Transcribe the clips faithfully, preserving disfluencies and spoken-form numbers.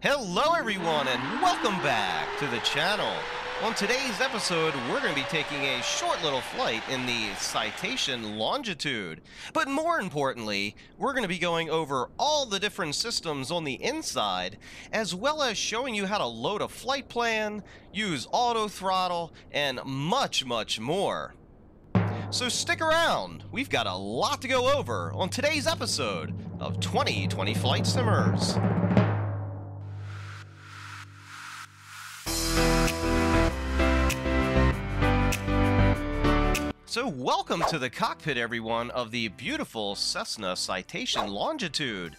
Hello everyone and welcome back to the channel. On today's episode, we're going to be taking a short little flight in the Citation Longitude. But more importantly, we're going to be going over all the different systems on the inside, as well as showing you how to load a flight plan, use auto throttle, and much, much more. So stick around, we've got a lot to go over on today's episode of twenty twenty Flight Simmers. So welcome to the cockpit, everyone, of the beautiful Cessna Citation Longitude.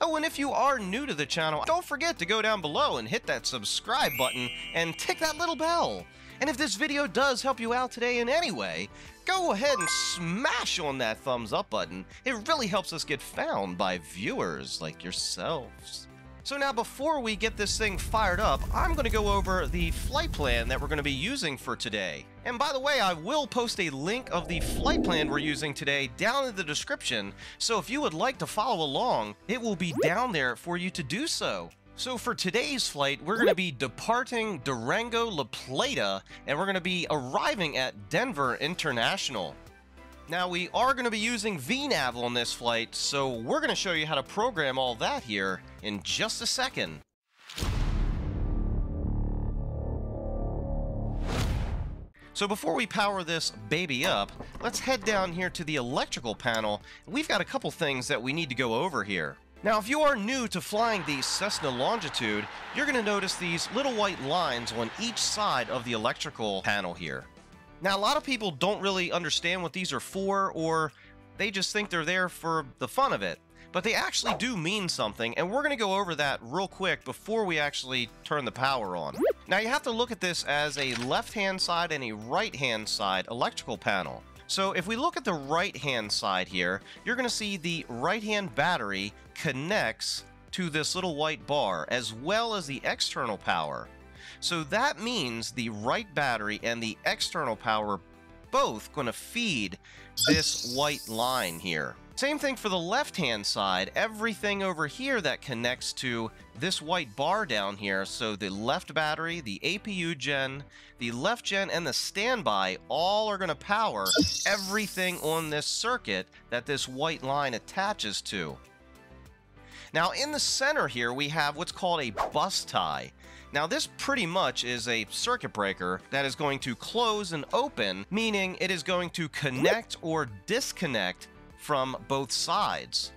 Oh, and if you are new to the channel, don't forget to go down below and hit that subscribe button and tick that little bell. And if this video does help you out today in any way, go ahead and smash on that thumbs up button. It really helps us get found by viewers like yourselves. So now, before we get this thing fired up, I'm going to go over the flight plan that we're going to be using for today. And by the way, I will post a link of the flight plan we're using today down in the description, so if you would like to follow along, it will be down there for you to do so. So for today's flight, we're going to be departing Durango La Plata, and we're going to be arriving at Denver International. Now, we are going to be using V NAV on this flight, so we're going to show you how to program all that here in just a second. So before we power this baby up, let's head down here to the electrical panel. We've got a couple things that we need to go over here. Now, if you are new to flying the Cessna Longitude, you're going to notice these little white lines on each side of the electrical panel here. Now, a lot of people don't really understand what these are for, or they just think they're there for the fun of it. But they actually do mean something, and we're going to go over that real quick before we actually turn the power on. Now, you have to look at this as a left-hand side and a right-hand side electrical panel. So if we look at the right-hand side here, you're going to see the right-hand battery connects to this little white bar, as well as the external power. So that means the right battery and the external power are both going to feed this white line here. Same thing for the left-hand side. Everything over here that connects to this white bar down here, so the left battery, the A P U gen, the left gen, and the standby all are going to power everything on this circuit that this white line attaches to. Now, in the center here, we have what's called a bus tie. Now, this pretty much is a circuit breaker that is going to close and open, meaning it is going to connect or disconnect from both sides.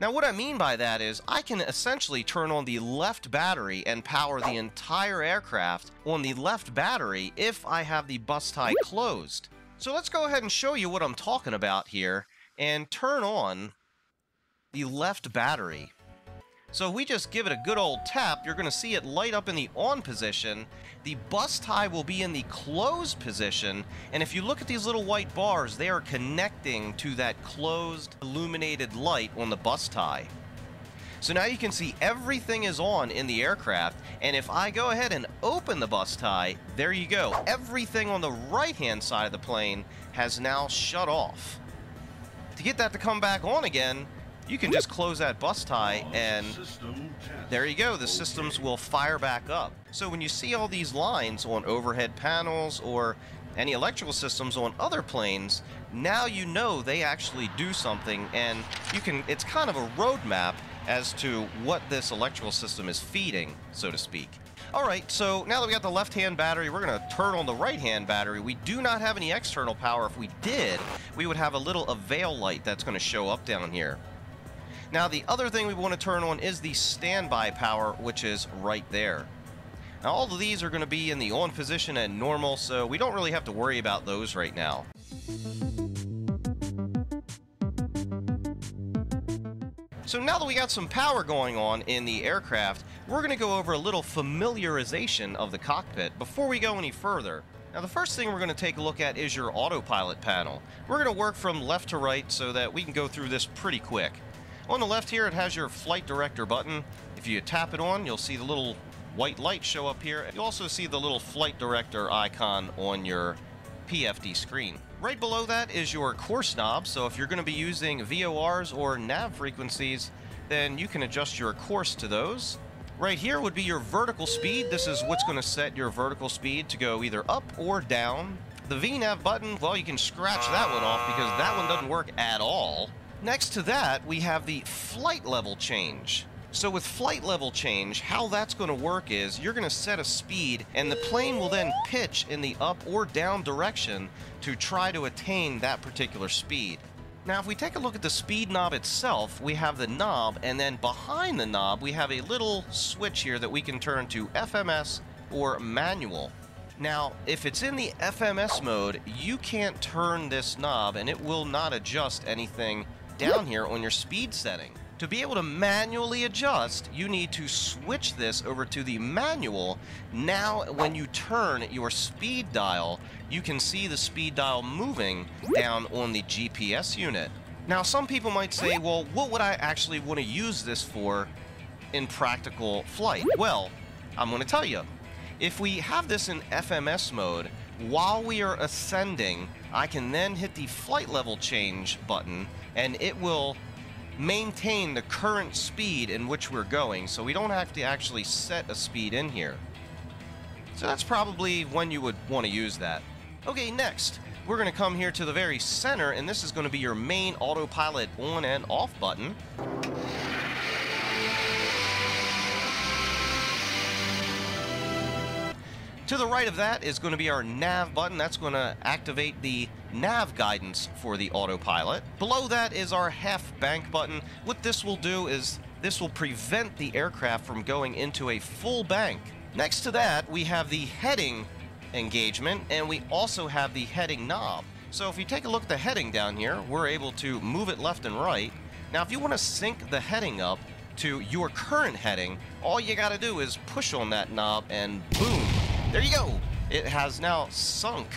Now, what I mean by that is I can essentially turn on the left battery and power the entire aircraft on the left battery if I have the bus tie closed. So let's go ahead and show you what I'm talking about here and turn on the left battery. So if we just give it a good old tap, you're going to see it light up in the on position. The bus tie will be in the closed position, and if you look at these little white bars, they are connecting to that closed illuminated light on the bus tie. So now you can see everything is on in the aircraft, and if I go ahead and open the bus tie, there you go. Everything on the right-hand side of the plane has now shut off. To get that to come back on again, you can just close that bus tie, and there you go, the systems will fire back up. So when you see all these lines on overhead panels or any electrical systems on other planes, now you know they actually do something, and you can, it's kind of a roadmap as to what this electrical system is feeding, so to speak. All right, so now that we got the left-hand battery, we're going to turn on the right-hand battery. We do not have any external power. If we did, we would have a little avail light that's going to show up down here. Now, the other thing we want to turn on is the standby power, which is right there. Now, all of these are going to be in the on position and normal, so we don't really have to worry about those right now. So now that we got some power going on in the aircraft, we're going to go over a little familiarization of the cockpit before we go any further. Now, the first thing we're going to take a look at is your autopilot panel. We're going to work from left to right so that we can go through this pretty quick. On the left here, it has your flight director button. If you tap it on, you'll see the little white light show up here. You'll also see the little flight director icon on your P F D screen. Right below that is your course knob, so if you're going to be using V O Rs or nav frequencies, then you can adjust your course to those. Right here would be your vertical speed. This is what's going to set your vertical speed to go either up or down. The V NAV button, well, you can scratch that one off because that one doesn't work at all. Next to that, we have the flight level change. So with flight level change, how that's going to work is you're going to set a speed and the plane will then pitch in the up or down direction to try to attain that particular speed. Now, if we take a look at the speed knob itself, we have the knob, and then behind the knob, we have a little switch here that we can turn to F M S or manual. Now, if it's in the F M S mode, you can't turn this knob and it will not adjust anything down here on your speed setting. To be able to manually adjust, you need to switch this over to the manual. Now, when you turn your speed dial, you can see the speed dial moving down on the G P S unit. Now, some people might say, well, what would I actually want to use this for in practical flight? Well, I'm going to tell you. If we have this in F M S mode, while we are ascending, I can then hit the flight level change button, and it will maintain the current speed in which we're going, so we don't have to actually set a speed in here. So that's probably when you would want to use that. Okay, next we're going to come here to the very center, and this is going to be your main autopilot on and off button. To the right of that is going to be our nav button. That's going to activate the nav guidance for the autopilot. Below that is our half bank button. What this will do is this will prevent the aircraft from going into a full bank. Next to that, we have the heading engagement, and we also have the heading knob. So if you take a look at the heading down here, we're able to move it left and right. Now, if you want to sync the heading up to your current heading, all you got to do is push on that knob and boom. There you go. It has now sunk.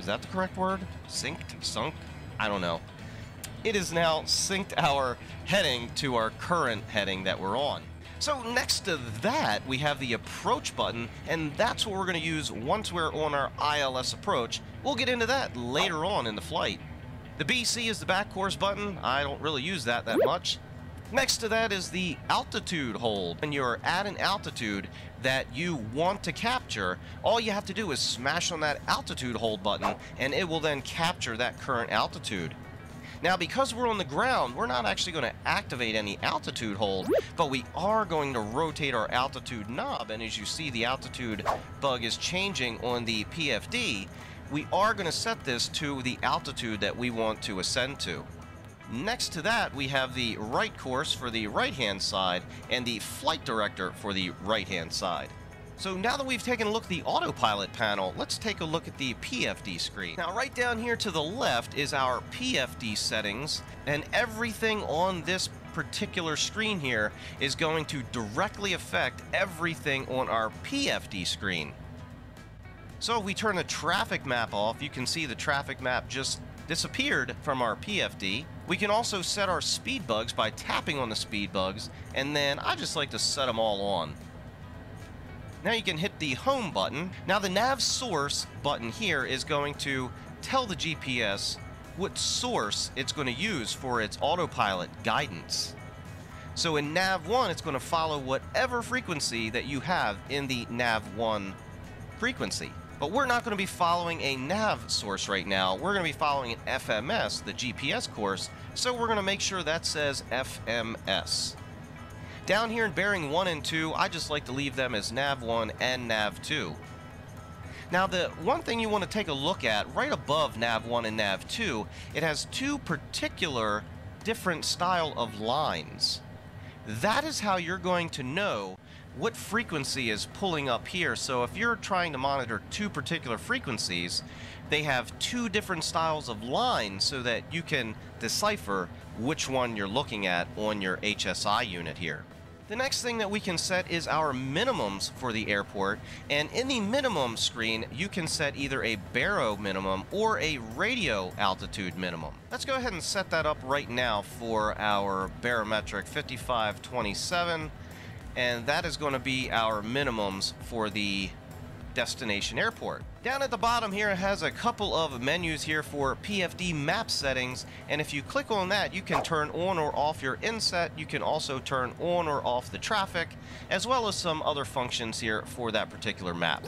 Is that the correct word? Synced? Sunk? I don't know. It is now synced our heading to our current heading that we're on. So next to that, we have the approach button, and that's what we're going to use once we're on our I L S approach. We'll get into that later on in the flight. The B C is the back course button. I don't really use that that much. Next to that is the altitude hold. When you're at an altitude that you want to capture, all you have to do is smash on that altitude hold button, and it will then capture that current altitude. Now, because we're on the ground, we're not actually going to activate any altitude hold, but we are going to rotate our altitude knob, and as you see, the altitude bug is changing on the P F D. We are going to set this to the altitude that we want to ascend to. Next to that, we have the right course for the right-hand side and the flight director for the right-hand side. So now that we've taken a look at the autopilot panel, let's take a look at the P F D screen. Now, right down here to the left is our P F D settings, and everything on this particular screen here is going to directly affect everything on our P F D screen. So if we turn the traffic map off, you can see the traffic map just disappeared from our P F D. We can also set our speed bugs by tapping on the speed bugs, and then I just like to set them all on. Now you can hit the home button. Now the nav source button here is going to tell the G P S what source it's going to use for its autopilot guidance. So in nav one, it's going to follow whatever frequency that you have in the nav one frequency. But we're not going to be following a nav source right now. We're going to be following an F M S, the G P S course, so we're going to make sure that says F M S. Down here in bearing one and two, I just like to leave them as nav one and nav two. Now, the one thing you want to take a look at, right above nav one and nav two, it has two particular different style of lines. That is how you're going to know what frequency is pulling up here. So if you're trying to monitor two particular frequencies, they have two different styles of lines so that you can decipher which one you're looking at on your H S I unit here. The next thing that we can set is our minimums for the airport, and in the minimum screen, you can set either a baro minimum or a radio altitude minimum. Let's go ahead and set that up right now for our barometric fifty-five twenty-seven. And that is going to be our minimums for the destination airport. Down at the bottom here, it has a couple of menus here for P F D map settings, and if you click on that, you can turn on or off your inset. You can also turn on or off the traffic, as well as some other functions here for that particular map.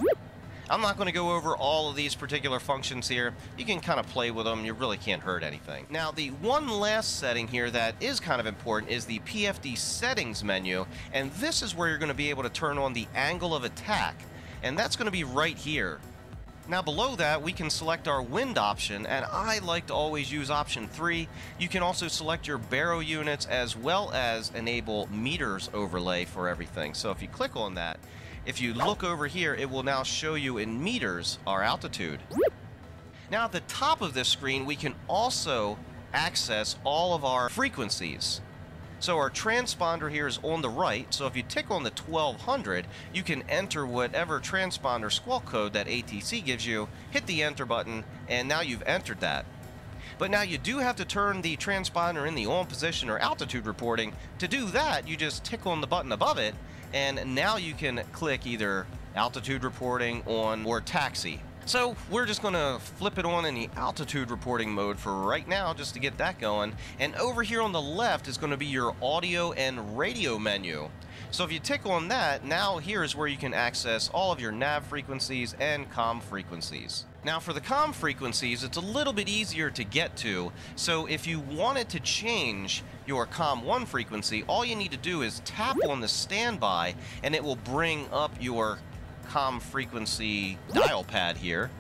I'm not going to go over all of these particular functions here. You can kind of play with them. You really can't hurt anything. Now, the one last setting here that is kind of important is the P F D settings menu. And this is where you're going to be able to turn on the angle of attack. And that's going to be right here. Now, below that, we can select our wind option, and I like to always use option three. You can also select your barrow units as well as enable meters overlay for everything. So if you click on that, if you look over here, it will now show you in meters our altitude. Now at the top of this screen, we can also access all of our frequencies. So our transponder here is on the right, so if you tick on the twelve hundred, you can enter whatever transponder squawk code that A T C gives you, hit the enter button, and now you've entered that. But now you do have to turn the transponder in the on position or altitude reporting. To do that, you just tick on the button above it, and now you can click either altitude reporting on or taxi. So we're just going to flip it on in the altitude reporting mode for right now just to get that going. And over here on the left is going to be your audio and radio menu. So if you tick on that, now here is where you can access all of your nav frequencies and comm frequencies. Now for the comm frequencies, it's a little bit easier to get to. So if you wanted to change your comm one frequency, all you need to do is tap on the standby and it will bring up your comm frequency dial pad here.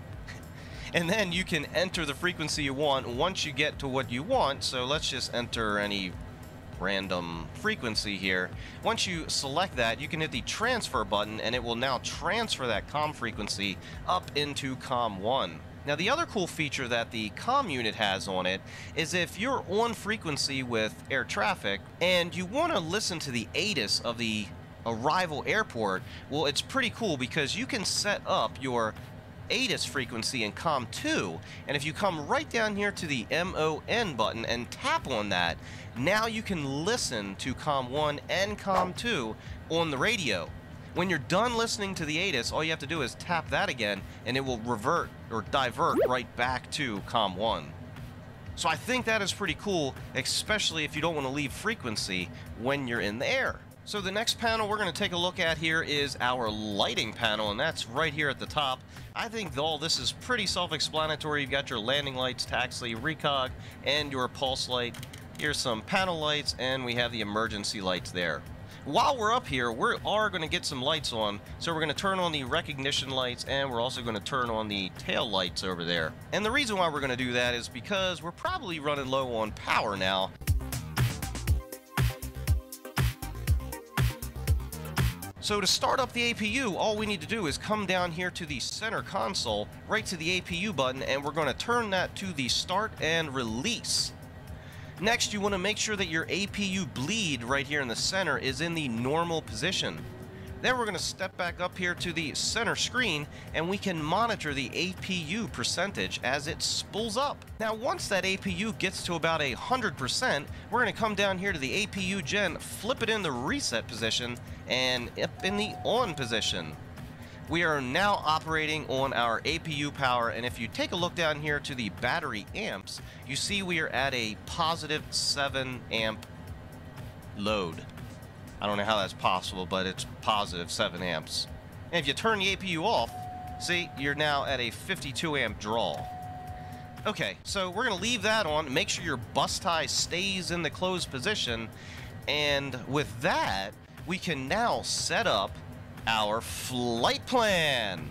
And then you can enter the frequency you want once you get to what you want. So let's just enter any random frequency here. Once you select that, you can hit the transfer button and it will now transfer that comm frequency up into comm one. Now the other cool feature that the comm unit has on it is if you're on frequency with air traffic and you want to listen to the A T I S of the arrival airport, well, it's pretty cool because you can set up your A T I S frequency in comm two, and if you come right down here to the M O N button and tap on that, now you can listen to comm one and comm two on the radio. When you're done listening to the A T I S, all you have to do is tap that again and it will revert or divert right back to comm one. So I think that is pretty cool, especially if you don't want to leave frequency when you're in the air. So the next panel we're going to take a look at here is our lighting panel, and that's right here at the top. I think all this is pretty self-explanatory. You've got your landing lights, taxi, recog, and your pulse light. Here's some panel lights, and we have the emergency lights there. While we're up here, we are going to get some lights on, so we're going to turn on the recognition lights, and we're also going to turn on the tail lights over there. And the reason why we're going to do that is because we're probably running low on power now. So to start up the A P U, all we need to do is come down here to the center console, right to the A P U button, and we're going to turn that to the start and release. Next, you want to make sure that your A P U bleed right here in the center is in the normal position. Then we're going to step back up here to the center screen, and we can monitor the A P U percentage as it spools up. Now, once that A P U gets to about one hundred percent, we're going to come down here to the A P U gen, flip it in the reset position, and up in the on position. We are now operating on our A P U power, and if you take a look down here to the battery amps, you see we are at a positive seven amp load. I don't know how that's possible, but it's positive seven amps. And if you turn the A P U off, see, you're now at a fifty-two amp draw. Okay, so we're going to leave that on. Make sure your bus tie stays in the closed position. And with that, we can now set up our flight plan.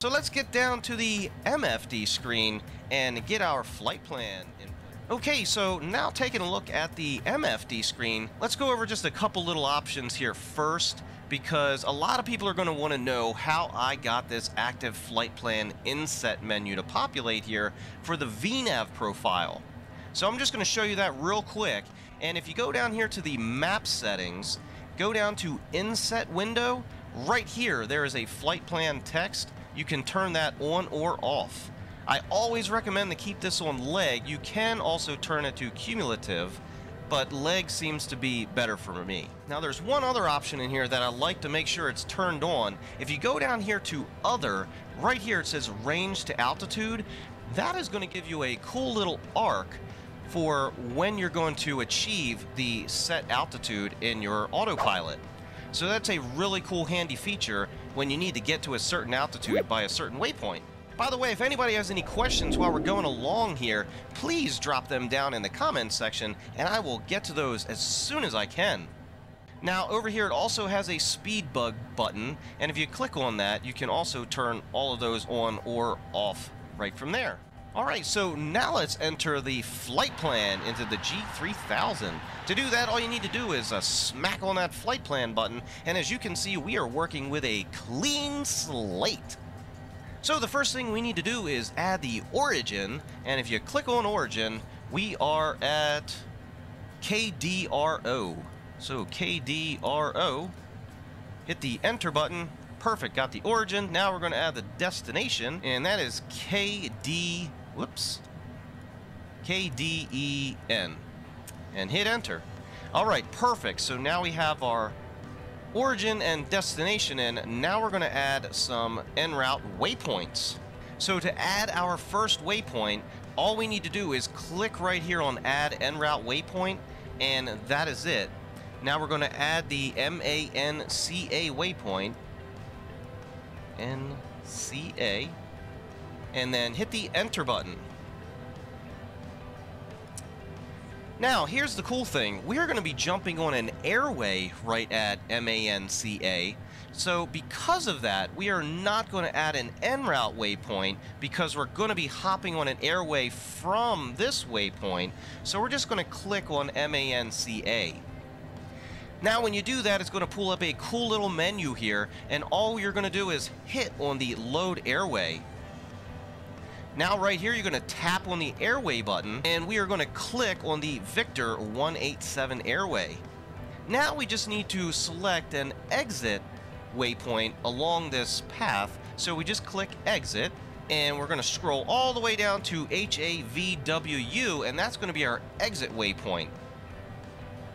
So let's get down to the M F D screen and get our flight plan in. Okay, so now taking a look at the M F D screen, let's go over just a couple little options here first, because a lot of people are going to want to know how I got this active flight plan inset menu to populate here for the V NAV profile. So I'm just going to show you that real quick, and if you go down here to the map settings, go down to inset window, right here there is a flight plan text. You can turn that on or off. I always recommend to keep this on leg. You can also turn it to cumulative, but leg seems to be better for me. Now there's one other option in here that I like to make sure it's turned on. If you go down here to other, right here it says range to altitude. That is going to give you a cool little arc for when you're going to achieve the set altitude in your autopilot. So that's a really cool handy feature when you need to get to a certain altitude by a certain waypoint. By the way, if anybody has any questions while we're going along here, please drop them down in the comments section and I will get to those as soon as I can. Now over here it also has a speed bug button, and if you click on that you can also turn all of those on or off right from there. Alright, so now let's enter the flight plan into the G three thousand. To do that, all you need to do is uh, smack on that flight plan button, and as you can see, we are working with a clean slate. So the first thing we need to do is add the origin, and if you click on origin, we are at K D R O. So K D R O, hit the enter button. Perfect, got the origin. Now we're going to add the destination, and that is K D, whoops, K D E N, and hit enter. All right, perfect. So now we have our origin and destination in. Now we're going to add some en route waypoints. So to add our first waypoint, all we need to do is click right here on add en route waypoint, and that is it. Now we're going to add the MANCA waypoint, N C A, and then hit the enter button. Now here's the cool thing, we're going to be jumping on an airway right at MANCA, so because of that we are not going to add an en route waypoint because we're going to be hopping on an airway from this waypoint, so we're just going to click on MANCA. Now when you do that, it's going to pull up a cool little menu here, and all you're going to do is hit on the load airway. Now right here you're going to tap on the airway button, and we are going to click on the Victor one eighty-seven airway. Now we just need to select an exit waypoint along this path, so we just click exit, and we're going to scroll all the way down to H A V W U, and that's going to be our exit waypoint.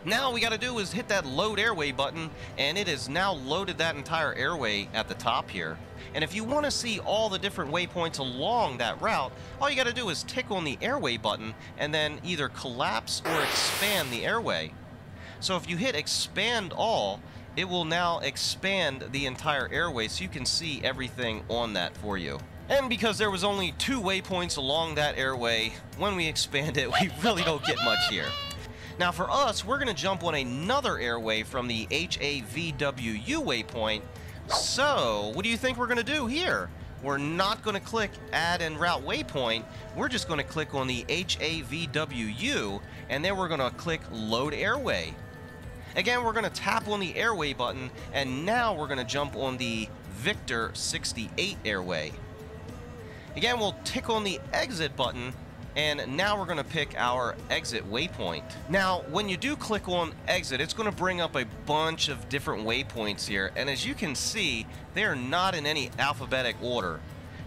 Now all we got to do is hit that load airway button, and it has now loaded that entire airway at the top here. And if you want to see all the different waypoints along that route, all you got to do is tick on the airway button and then either collapse or expand the airway. So if you hit expand all, it will now expand the entire airway so you can see everything on that for you. And because there was only two waypoints along that airway, when we expand it, we really don't get much here. Now for us, we're going to jump on another airway from the H A V W U waypoint. So what do you think we're going to do here? We're not going to click add en route waypoint. We're just going to click on the H A V W U, and then we're going to click load airway. Again, we're going to tap on the airway button, and now we're going to jump on the Victor sixty-eight airway. Again, we'll tick on the exit button, and now we're going to pick our exit waypoint. Now when you do click on exit, it's going to bring up a bunch of different waypoints here, and as you can see, they are not in any alphabetic order.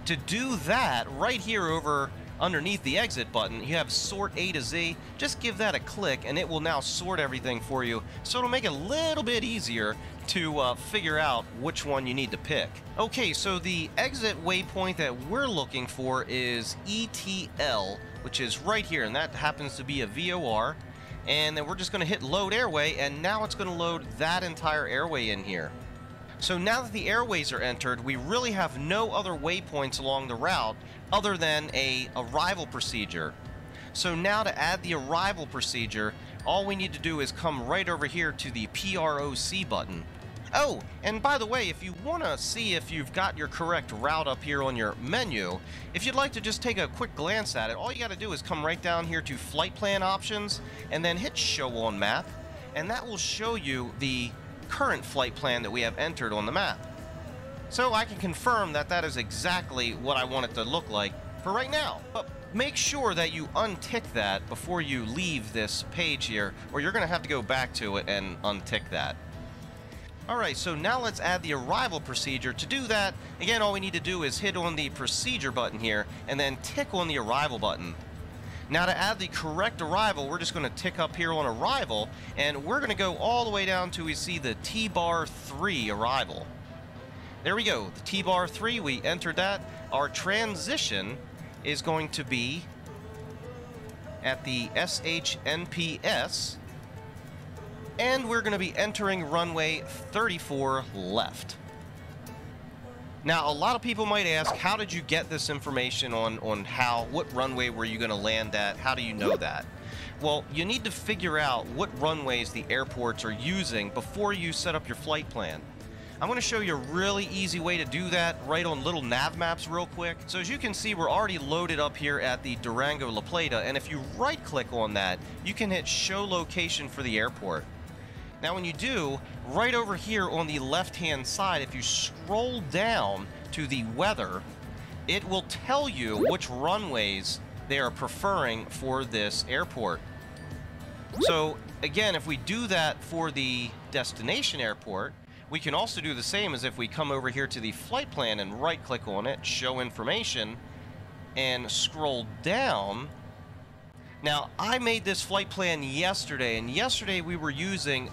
To do that, right here over underneath the exit button, you have sort A to Z. Just give that a click and it will now sort everything for you, so it'll make it a little bit easier to uh, figure out which one you need to pick. Okay, so the exit waypoint that we're looking for is E T L, which is right here, and that happens to be a V O R, and then we're just going to hit load airway, and now it's going to load that entire airway in here. So now that the airways are entered, we really have no other waypoints along the route other than a arrival procedure. So now to add the arrival procedure, all we need to do is come right over here to the P R O C button. Oh, and by the way, if you want to see if you've got your correct route up here on your menu, if you'd like to just take a quick glance at it, all you got to do is come right down here to Flight Plan Options and then hit Show on Map, and that will show you the current flight plan that we have entered on the map. So I can confirm that that is exactly what I want it to look like for right now. But make sure that you untick that before you leave this page here, or you're going to have to go back to it and untick that. Alright, so now let's add the arrival procedure. To do that, again, all we need to do is hit on the procedure button here and then tick on the arrival button. Now to add the correct arrival, we're just going to tick up here on arrival, and we're going to go all the way down till we see the T-bar three arrival. There we go, the T-bar three, we entered that. Our transition is going to be at the S H N P S, and we're going to be entering runway thirty-four left. Now, a lot of people might ask, how did you get this information on, on how, what runway were you going to land at? How do you know that? Well, you need to figure out what runways the airports are using before you set up your flight plan. I'm going to show you a really easy way to do that right on little nav maps real quick. So as you can see, we're already loaded up here at the Durango La Plata, and if you right click on that, you can hit show location for the airport. Now when you do, right over here on the left-hand side, if you scroll down to the weather, it will tell you which runways they are preferring for this airport. So again, if we do that for the destination airport, we can also do the same as if we come over here to the flight plan and right-click on it, show information, and scroll down. Now, I made this flight plan yesterday, and yesterday we were using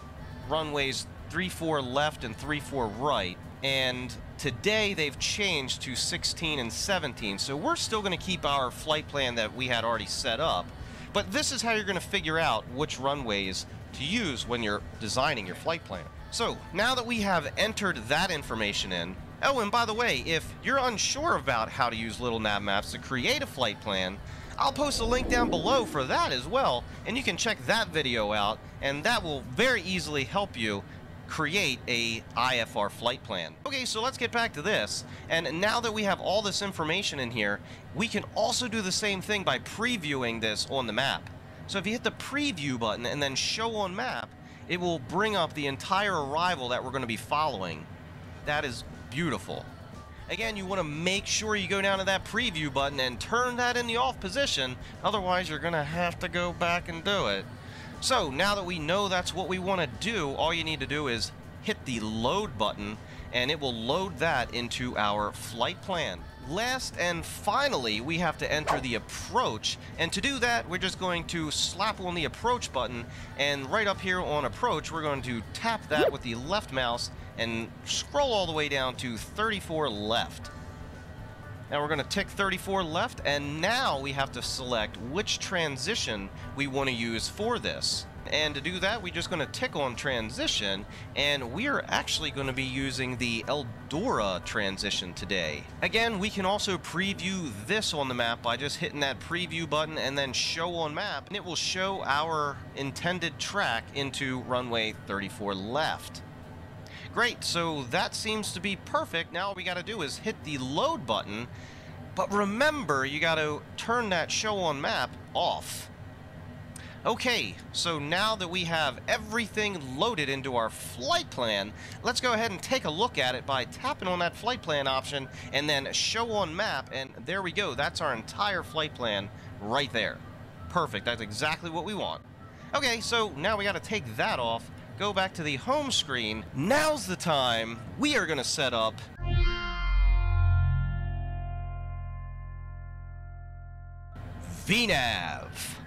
runways three four left and three four right, and today they've changed to sixteen and seventeen, so we're still going to keep our flight plan that we had already set up, but this is how you're going to figure out which runways to use when you're designing your flight plan. So now that we have entered that information in, oh, and by the way, if you're unsure about how to use little nav maps to create a flight plan, I'll post a link down below for that as well, and you can check that video out, and that will very easily help you create a I F R flight plan. Okay, so let's get back to this, and now that we have all this information in here, we can also do the same thing by previewing this on the map. So if you hit the preview button and then show on map, it will bring up the entire arrival that we're going to be following. That is beautiful. Again, you want to make sure you go down to that preview button and turn that in the off position, otherwise you're going to have to go back and do it. So now that we know that's what we want to do, all you need to do is hit the load button, and it will load that into our flight plan. Last and finally, we have to enter the approach, and to do that, we're just going to slap on the approach button, and right up here on approach, we're going to tap that with the left mouse and scroll all the way down to thirty-four left. Now we're going to tick thirty-four left, and now we have to select which transition we want to use for this. And to do that, we're just going to tick on transition, and we are actually going to be using the Eldora transition today. Again, we can also preview this on the map by just hitting that preview button and then show on map, and it will show our intended track into runway thirty-four left. Great, so that seems to be perfect. Now all we gotta do is hit the load button, but remember, you gotta turn that show on map off. Okay, so now that we have everything loaded into our flight plan, let's go ahead and take a look at it by tapping on that flight plan option and then show on map, and there we go, that's our entire flight plan right there. Perfect, that's exactly what we want. Okay, so now we gotta take that off, go back to the home screen. Now's the time we are going to set up V NAV.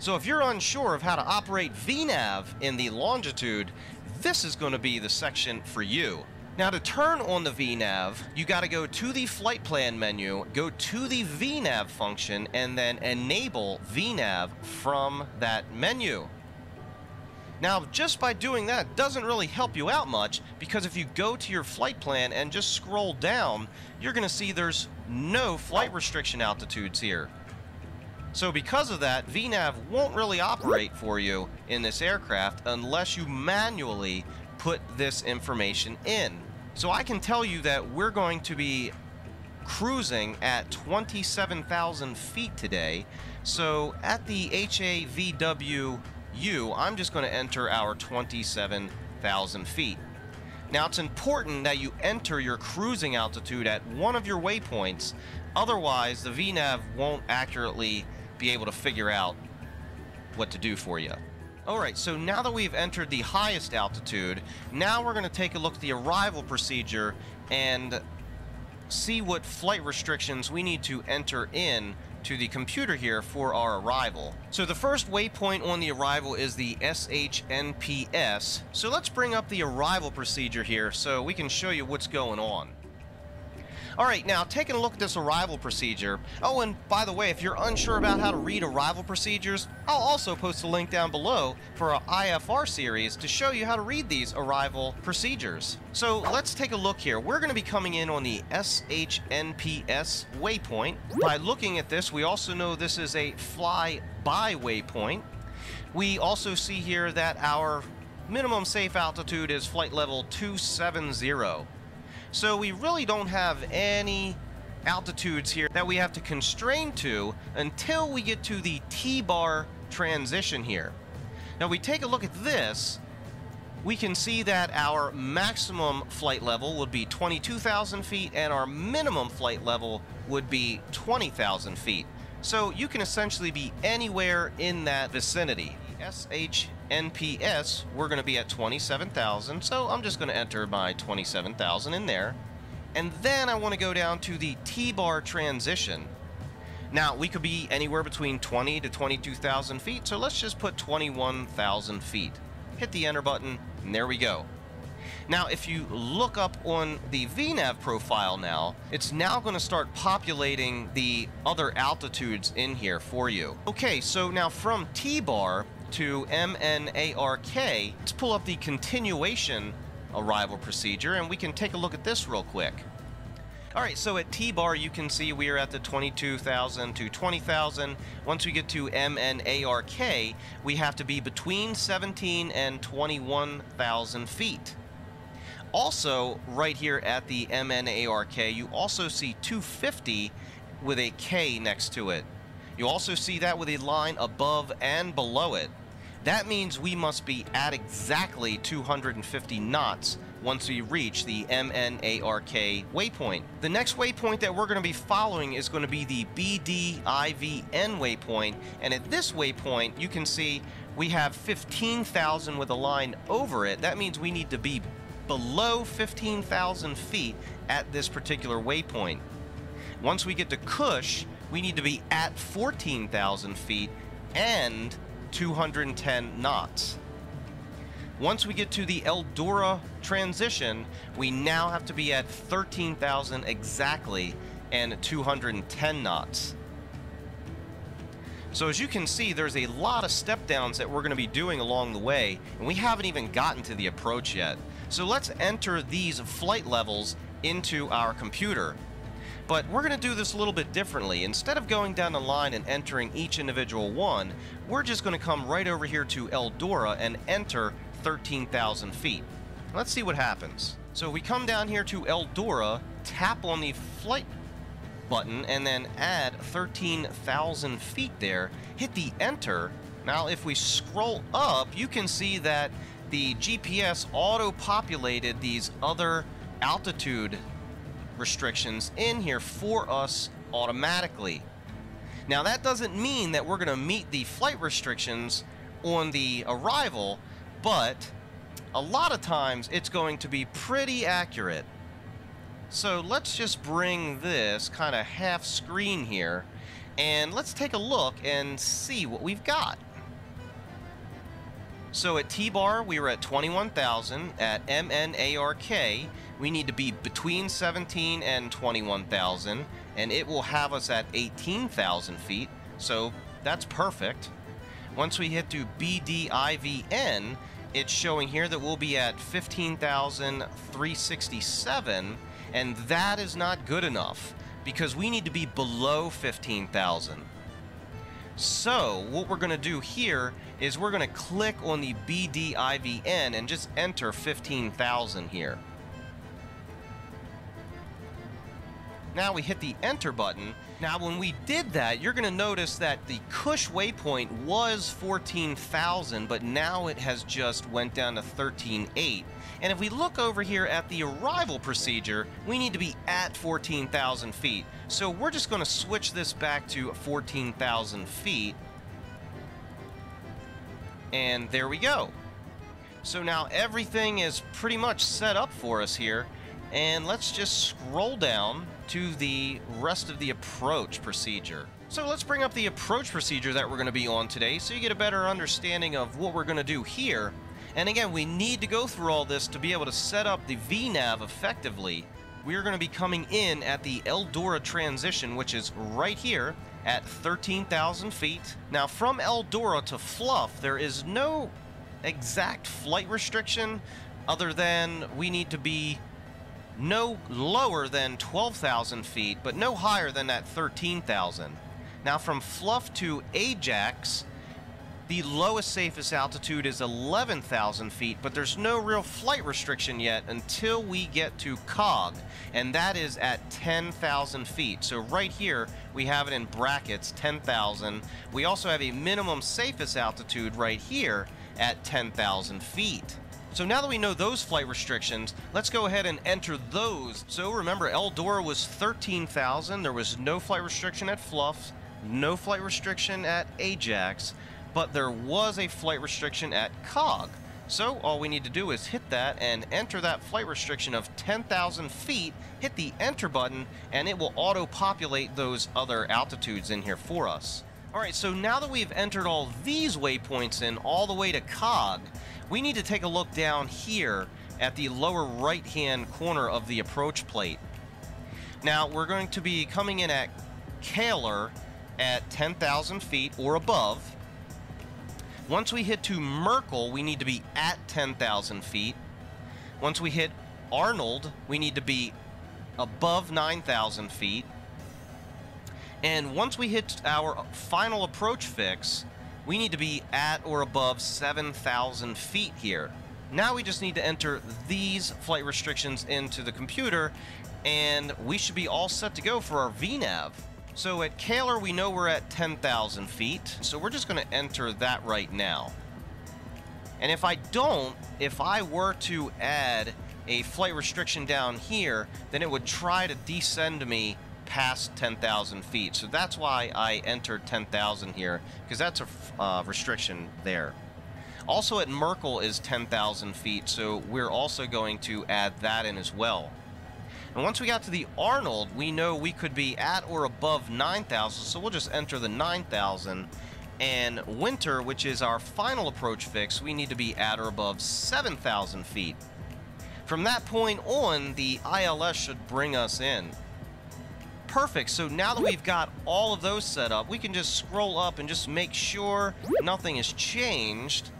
So if you're unsure of how to operate V NAV in the Longitude, this is going to be the section for you. Now to turn on the V NAV, you got to go to the flight plan menu, go to the V NAV function, and then enable V NAV from that menu. Now, just by doing that doesn't really help you out much, because if you go to your flight plan and just scroll down, you're going to see there's no flight restriction altitudes here. So because of that, V NAV won't really operate for you in this aircraft unless you manually put this information in. So I can tell you that we're going to be cruising at twenty-seven thousand feet today. So at the H A V W U, I'm just going to enter our twenty-seven thousand feet. Now it's important that you enter your cruising altitude at one of your waypoints, otherwise the V NAV won't accurately be able to figure out what to do for you. Alright, so now that we've entered the highest altitude, now we're going to take a look at the arrival procedure and see what flight restrictions we need to enter in to the computer here for our arrival. So the first waypoint on the arrival is the S H N P S. So let's bring up the arrival procedure here so we can show you what's going on. All right, now taking a look at this arrival procedure. Oh, and by the way, if you're unsure about how to read arrival procedures, I'll also post a link down below for our I F R series to show you how to read these arrival procedures. So let's take a look here. We're gonna be coming in on the S H N P S waypoint. By looking at this, we also know this is a fly-by waypoint. We also see here that our minimum safe altitude is flight level two seventy. So we really don't have any altitudes here that we have to constrain to until we get to the T-bar transition here. Now we take a look at this, we can see that our maximum flight level would be twenty-two thousand feet and our minimum flight level would be twenty thousand feet. So you can essentially be anywhere in that vicinity. S H N P S, we're going to be at twenty-seven thousand, so I'm just going to enter my twenty-seven thousand in there. And then I want to go down to the T-bar transition. Now, we could be anywhere between twenty to twenty-two thousand feet, so let's just put twenty-one thousand feet. Hit the enter button, and there we go. Now, if you look up on the V NAV profile now, it's now going to start populating the other altitudes in here for you. Okay, so now from T-bar to M NARK, let's pull up the continuation arrival procedure and we can take a look at this real quick. All right, so at T-bar you can see we are at the twenty-two thousand to twenty thousand. Once we get to M NARK, we have to be between seventeen and twenty-one thousand feet. Also, right here at the M NARK, you also see two fifty with a K next to it. You also see that with a line above and below it. That means we must be at exactly two hundred fifty knots once we reach the M NARK waypoint. The next waypoint that we're going to be following is going to be the B D I V N waypoint. And at this waypoint, you can see we have fifteen thousand with a line over it. That means we need to be below fifteen thousand feet at this particular waypoint. Once we get to Cush, we need to be at fourteen thousand feet and two hundred ten knots. Once we get to the Eldora transition, we now have to be at thirteen thousand exactly and two hundred ten knots. So as you can see, there's a lot of step downs that we're going to be doing along the way, and we haven't even gotten to the approach yet. So let's enter these flight levels into our computer. But we're going to do this a little bit differently. Instead of going down the line and entering each individual one, we're just going to come right over here to Eldora and enter thirteen thousand feet. Let's see what happens. So we come down here to Eldora, tap on the flight button, and then add thirteen thousand feet there. Hit the enter. Now, if we scroll up, you can see that the G P S auto-populated these other altitude restrictions in here for us automatically. Now that doesn't mean that we're going to meet the flight restrictions on the arrival, but a lot of times it's going to be pretty accurate. So let's just bring this kind of half screen here and let's take a look and see what we've got. So at T-bar, we were at twenty-one thousand. At M NARK, we need to be between seventeen and twenty-one thousand, and it will have us at eighteen thousand feet, so that's perfect. Once we hit to B D I V N, it's showing here that we'll be at fifteen thousand three hundred sixty-seven, and that is not good enough because we need to be below fifteen thousand. So what we're going to do here is we're going to click on the B D I V N and just enter fifteen thousand here. Now we hit the enter button. Now when we did that, you're going to notice that the Cush waypoint was fourteen thousand, but now it has just went down to thirteen eight. And if we look over here at the arrival procedure, we need to be at fourteen thousand feet. So we're just going to switch this back to fourteen thousand feet. And there we go. So now everything is pretty much set up for us here. And let's just scroll down to the rest of the approach procedure. So let's bring up the approach procedure that we're going to be on today so you get a better understanding of what we're going to do here. And again, we need to go through all this to be able to set up the V NAV effectively. We're going to be coming in at the Eldora transition, which is right here at thirteen thousand feet. Now from Eldora to Fluff, there is no exact flight restriction other than we need to be no lower than twelve thousand feet, but no higher than that thirteen thousand. Now from Fluff to Ajax, the lowest safest altitude is eleven thousand feet, but there's no real flight restriction yet until we get to C O G, and that is at ten thousand feet. So right here, we have it in brackets, ten thousand. We also have a minimum safest altitude right here at ten thousand feet. So now that we know those flight restrictions, let's go ahead and enter those. So remember, Eldora was thirteen thousand. There was no flight restriction at Fluff, no flight restriction at Ajax, but there was a flight restriction at C O G. So all we need to do is hit that and enter that flight restriction of ten thousand feet, hit the enter button, and it will auto-populate those other altitudes in here for us. All right, so now that we've entered all these waypoints in all the way to C O G, we need to take a look down here at the lower right-hand corner of the approach plate. Now, we're going to be coming in at Kahler at ten thousand feet or above. Once we hit to Merkel, we need to be at ten thousand feet. Once we hit Arnold, we need to be above nine thousand feet. And once we hit our final approach fix, we need to be at or above seven thousand feet here. Now we just need to enter these flight restrictions into the computer, and we should be all set to go for our V NAV. So at Kahler, we know we're at ten thousand feet, so we're just going to enter that right now. And if I don't, if I were to add a flight restriction down here, then it would try to descend me past ten thousand feet. So that's why I entered ten thousand here, because that's a uh, restriction there. Also at Merkel is ten thousand feet, so we're also going to add that in as well. And once we got to the Arnold, we know we could be at or above nine thousand, so we'll just enter the nine thousand. And Winter, which is our final approach fix, we need to be at or above seven thousand feet. From that point on, the I L S should bring us in. Perfect, so now that we've got all of those set up, we can just scroll up and just make sure nothing has changed.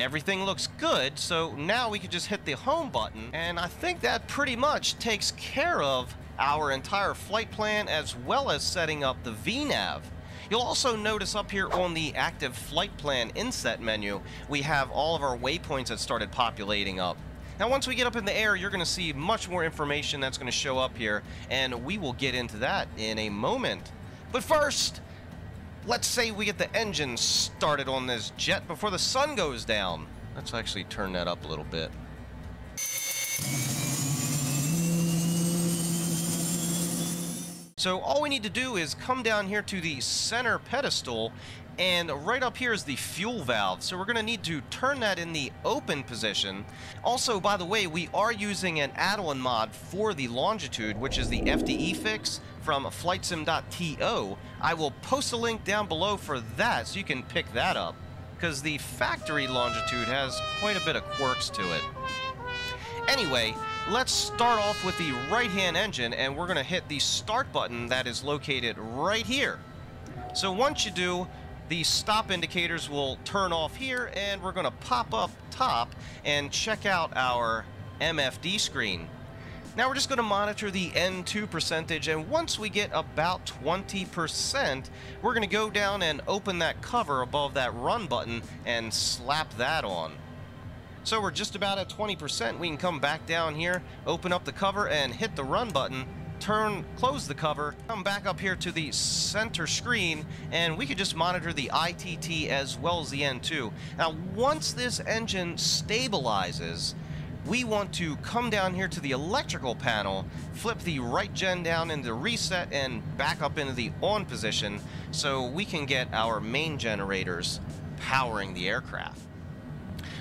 Everything looks good, so now we can just hit the home button, and I think that pretty much takes care of our entire flight plan as well as setting up the V NAV. You'll also notice up here on the active flight plan inset menu, we have all of our waypoints that started populating up. Now once we get up in the air, you're going to see much more information that's going to show up here, and we will get into that in a moment. But first, let's say we get the engine started on this jet before the sun goes down. Let's actually turn that up a little bit. So all we need to do is come down here to the center pedestal, and right up here is the fuel valve. So we're going to need to turn that in the open position. Also, by the way, we are using an add-on mod for the longitude, which is the F D E fix from flight sim dot T O. I will post a link down below for that so you can pick that up, because the factory longitude has quite a bit of quirks to it. Anyway, let's start off with the right-hand engine, and we're going to hit the start button that is located right here. So once you do, the stop indicators will turn off here, and we're going to pop up top and check out our M F D screen. Now we're just going to monitor the N two percentage, and once we get about twenty percent, we're going to go down and open that cover above that run button and slap that on. So we're just about at twenty percent. We can come back down here, open up the cover, and hit the run button. Turn, close the cover, come back up here to the center screen, and we could just monitor the I T T as well as the N two. Now, once this engine stabilizes, we want to come down here to the electrical panel, flip the right gen down into reset, and back up into the on position so we can get our main generators powering the aircraft.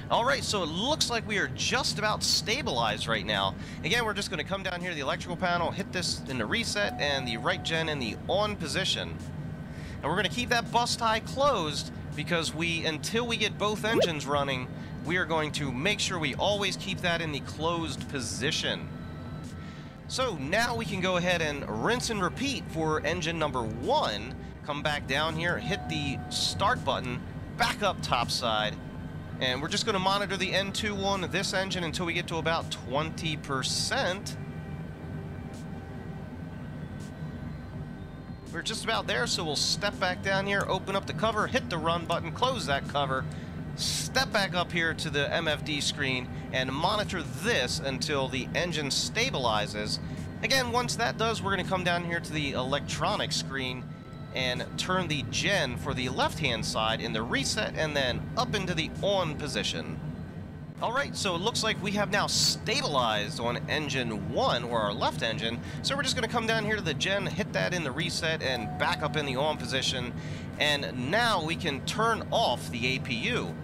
All right, so it looks like we are just about stabilized right now. Again, we're just going to come down here to the electrical panel, hit this in the reset and the right gen in the on position. And we're going to keep that bus tie closed because we, until we get both engines running, we are going to make sure we always keep that in the closed position. So now we can go ahead and rinse and repeat for engine number one. Come back down here, hit the start button, back up topside, and we're just going to monitor the N two on this engine until we get to about twenty percent. We're just about there, so we'll step back down here, open up the cover, hit the run button, close that cover, step back up here to the M F D screen, and monitor this until the engine stabilizes. Again, once that does, we're going to come down here to the electronic screen and turn the gen for the left-hand side in the reset and then up into the on position. All right, so it looks like we have now stabilized on engine one, or our left engine. So we're just gonna come down here to the gen, hit that in the reset and back up in the on position. And now we can turn off the A P U.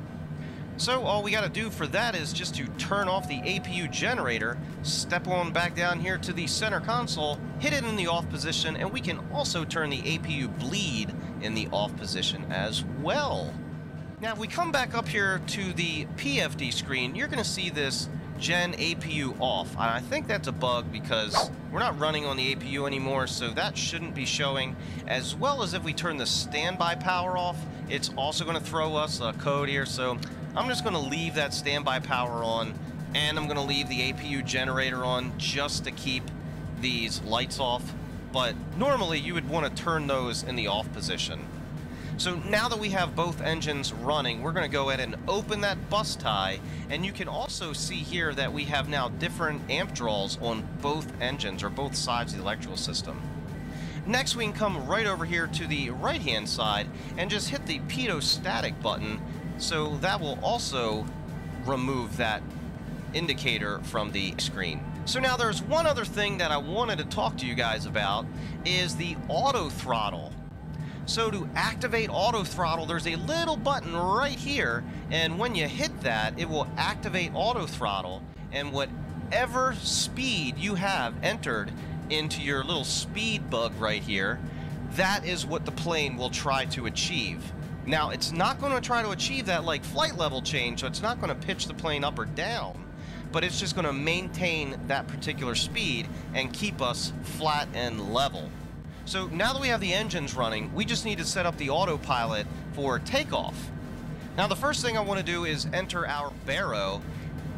So all we gotta do for that is just to turn off the A P U generator, step on back down here to the center console, hit it in the off position, and we can also turn the A P U bleed in the off position as well. Now if we come back up here to the P F D screen, you're gonna see this gen A P U off. And I think that's a bug because we're not running on the A P U anymore, so that shouldn't be showing. As well as if we turn the standby power off, it's also gonna throw us a code here, so I'm just going to leave that standby power on, and I'm going to leave the A P U generator on just to keep these lights off. But normally you would want to turn those in the off position. So now that we have both engines running, we're going to go ahead and open that bus tie, and you can also see here that we have now different amp draws on both engines, or both sides of the electrical system. Next, we can come right over here to the right hand side and just hit the pitot-static button. So that will also remove that indicator from the screen. So now there's one other thing that I wanted to talk to you guys about, is the auto throttle. So to activate auto throttle, there's a little button right here, and when you hit that, it will activate auto throttle, and whatever speed you have entered into your little speed bug right here, that is what the plane will try to achieve. Now, it's not going to try to achieve that like flight level change, so it's not going to pitch the plane up or down, but it's just going to maintain that particular speed and keep us flat and level. So now that we have the engines running, we just need to set up the autopilot for takeoff. Now, the first thing I want to do is enter our baro,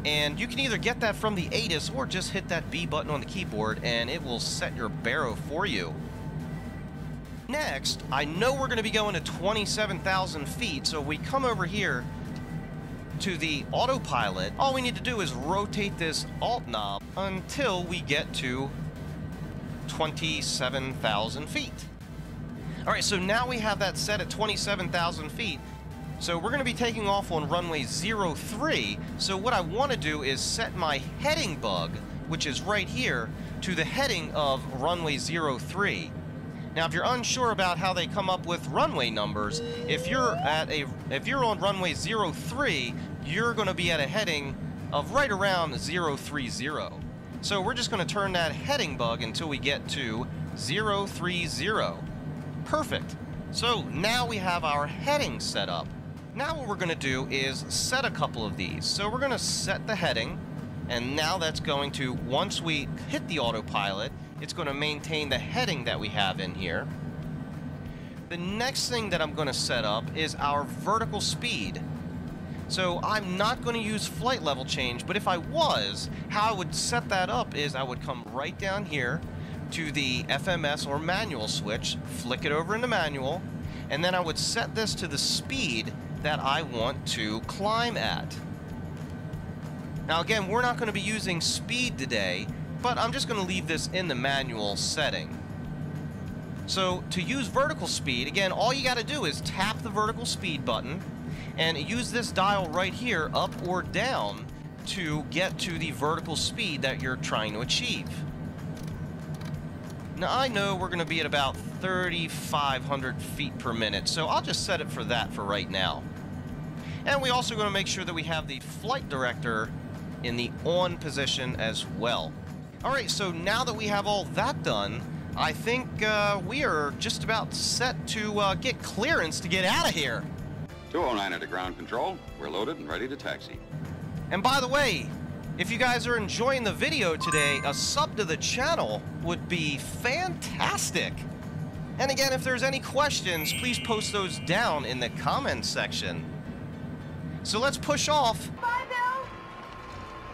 and you can either get that from the ATIS or just hit that B button on the keyboard, and it will set your baro for you. Next, I know we're going to be going to twenty-seven thousand feet, so we come over here to the autopilot. All we need to do is rotate this alt knob until we get to twenty-seven thousand feet. All right, so now we have that set at twenty-seven thousand feet. So we're going to be taking off on runway zero three. So what I want to do is set my heading bug, which is right here, to the heading of runway zero three. Now, if you're unsure about how they come up with runway numbers, if you're at a if you're on runway zero three, you're going to be at a heading of right around zero three zero. So we're just going to turn that heading bug until we get to zero three zero. Perfect. So now we have our heading set up. Now what we're going to do is set a couple of these. So we're going to set the heading, and now that's going to, once we hit the autopilot, it's going to maintain the heading that we have in here. The next thing that I'm going to set up is our vertical speed. So I'm not going to use flight level change, but if I was, how I would set that up is I would come right down here to the F M S or manual switch, flick it over into manual, and then I would set this to the speed that I want to climb at. Now again, we're not going to be using speed today, but I'm just going to leave this in the manual setting. So to use vertical speed, again, all you got to do is tap the vertical speed button and use this dial right here, up or down, to get to the vertical speed that you're trying to achieve. Now I know we're going to be at about thirty-five hundred feet per minute, so I'll just set it for that for right now. And we also going to make sure that we have the flight director in the on position as well. All right, so now that we have all that done, I think uh, we are just about set to uh, get clearance to get out of here. two oh nine at the ground control. We're loaded and ready to taxi. And by the way, if you guys are enjoying the video today, a sub to the channel would be fantastic. And again, if there's any questions, please post those down in the comments section. So let's push off. Bye, Bill.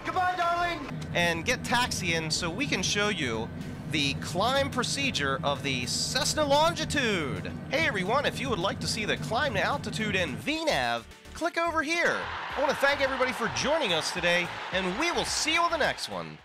Goodbye, darling. And get taxiing so we can show you the climb procedure of the Cessna Longitude. Hey everyone, if you would like to see the climb to altitude in V NAV, click over here. I want to thank everybody for joining us today, and we will see you on the next one.